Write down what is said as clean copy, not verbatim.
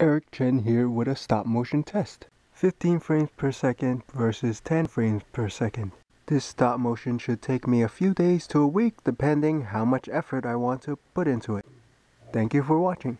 Eric Chen here with a stop motion test. 15 frames per second versus 10 frames per second. This stop motion should take me a few days to a week depending how much effort I want to put into it. Thank you for watching.